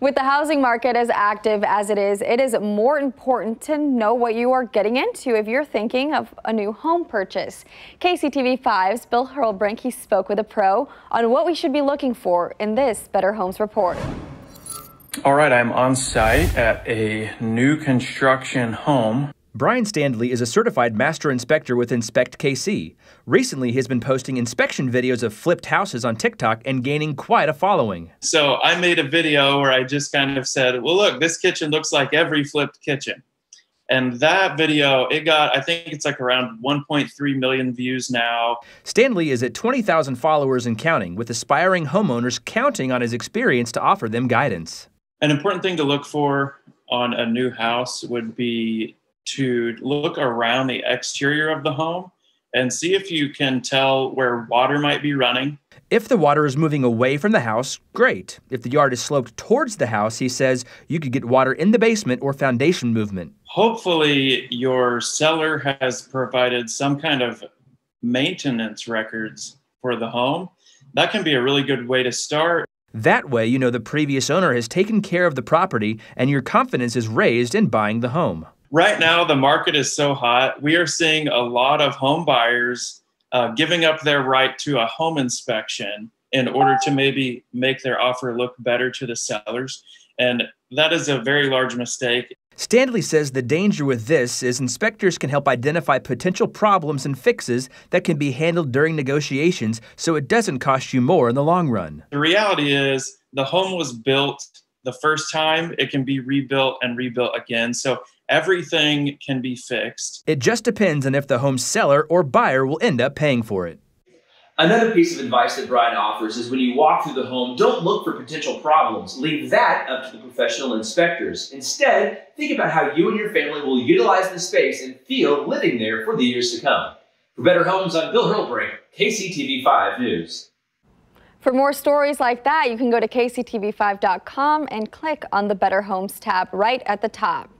With the housing market as active as it is more important to know what you are getting into if you're thinking of a new home purchase. KCTV5's Bill Hurrelbrink, he spoke with a pro on what we should be looking for in this Better Homes report. All right, I'm on site at a new construction home. Brian Stanley is a certified master inspector with Inspect KC. Recently, he's been posting inspection videos of flipped houses on TikTok and gaining quite a following. So I made a video where I just kind of said, well, look, this kitchen looks like every flipped kitchen. And that video, it got, I think it's like around 1.3 million views now. Stanley is at 20,000 followers and counting, with aspiring homeowners counting on his experience to offer them guidance. An important thing to look for on a new house would be to look around the exterior of the home and see if you can tell where water might be running. If the water is moving away from the house, great. If the yard is sloped towards the house, he says you could get water in the basement or foundation movement. Hopefully your seller has provided some kind of maintenance records for the home. That can be a really good way to start. That way, you know the previous owner has taken care of the property and your confidence is raised in buying the home. Right now, the market is so hot. We are seeing a lot of home buyers giving up their right to a home inspection in order to maybe make their offer look better to the sellers. And that is a very large mistake. Stanley says the danger with this is inspectors can help identify potential problems and fixes that can be handled during negotiations, so it doesn't cost you more in the long run. The reality is the home was built the first time. It can be rebuilt and rebuilt again. So everything can be fixed. It just depends on if the home seller or buyer will end up paying for it. Another piece of advice that Brian offers is when you walk through the home, don't look for potential problems. Leave that up to the professional inspectors. Instead, think about how you and your family will utilize the space and feel living there for the years to come. For Better Homes, I'm Bill Hurrelbrink, KCTV5 News. For more stories like that, you can go to KCTV5.com and click on the Better Homes tab right at the top.